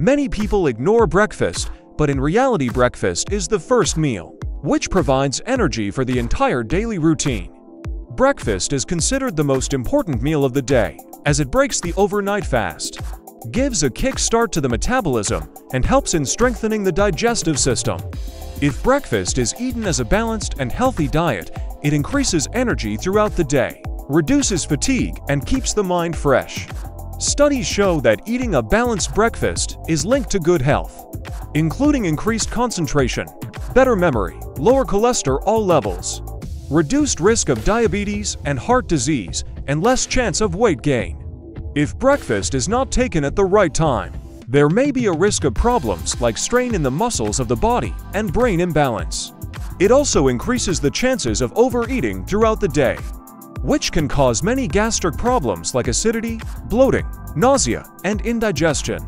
Many people ignore breakfast, but in reality breakfast is the first meal, which provides energy for the entire daily routine. Breakfast is considered the most important meal of the day, as it breaks the overnight fast, gives a kick start to the metabolism, and helps in strengthening the digestive system. If breakfast is eaten as a balanced and healthy diet, it increases energy throughout the day, reduces fatigue, and keeps the mind fresh. Studies show that eating a balanced breakfast is linked to good health, including increased concentration, better memory, lower cholesterol levels, reduced risk of diabetes and heart disease, and less chance of weight gain. If breakfast is not taken at the right time, there may be a risk of problems like strain in the muscles of the body and brain imbalance. It also increases the chances of overeating throughout the day, which can cause many gastric problems like acidity, bloating, nausea, and indigestion.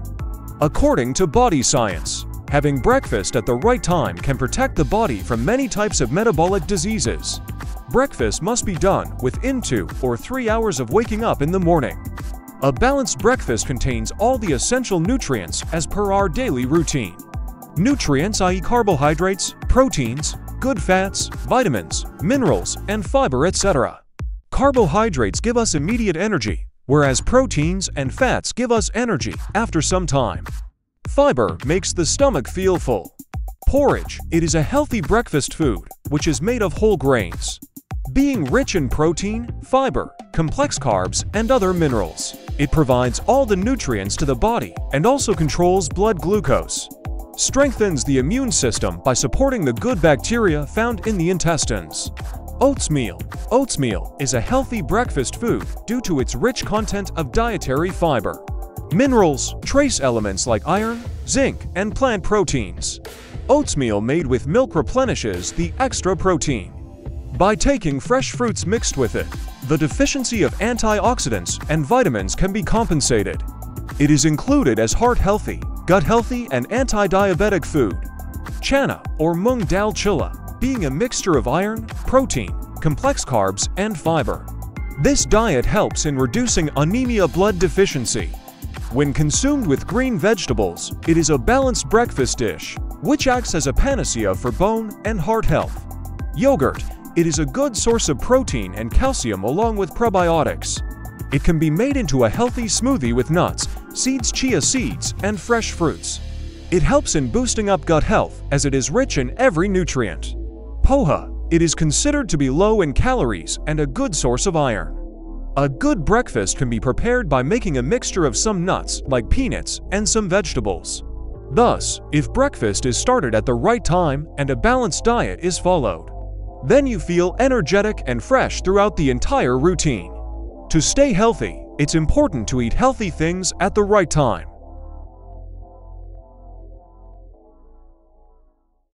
According to Body Science, having breakfast at the right time can protect the body from many types of metabolic diseases. Breakfast must be done within 2 or 3 hours of waking up in the morning. A balanced breakfast contains all the essential nutrients as per our daily routine. Nutrients, i.e. carbohydrates, proteins, good fats, vitamins, minerals, and fiber, etc. Carbohydrates give us immediate energy, whereas proteins and fats give us energy after some time. Fiber makes the stomach feel full. Porridge, it is a healthy breakfast food, which is made of whole grains. Being rich in protein, fiber, complex carbs, and other minerals, it provides all the nutrients to the body and also controls blood glucose. Strengthens the immune system by supporting the good bacteria found in the intestines. Oatmeal. Oatmeal is a healthy breakfast food due to its rich content of dietary fiber, minerals, trace elements like iron, zinc, and plant proteins. Oatmeal made with milk replenishes the extra protein by taking fresh fruits mixed with it. The deficiency of antioxidants and vitamins can be compensated. It is included as heart-healthy, gut-healthy, and anti-diabetic food. Chana, or mung dal chila, being a mixture of iron, protein, complex carbs, and fiber. This diet helps in reducing anemia blood deficiency. When consumed with green vegetables, it is a balanced breakfast dish, which acts as a panacea for bone and heart health. Yogurt. It is a good source of protein and calcium along with probiotics. It can be made into a healthy smoothie with nuts, seeds, chia seeds, and fresh fruits. It helps in boosting up gut health as it is rich in every nutrient. Poha. It is considered to be low in calories and a good source of iron. A good breakfast can be prepared by making a mixture of some nuts, like peanuts, and some vegetables. Thus, if breakfast is started at the right time and a balanced diet is followed, then you feel energetic and fresh throughout the entire routine. To stay healthy, it's important to eat healthy things at the right time.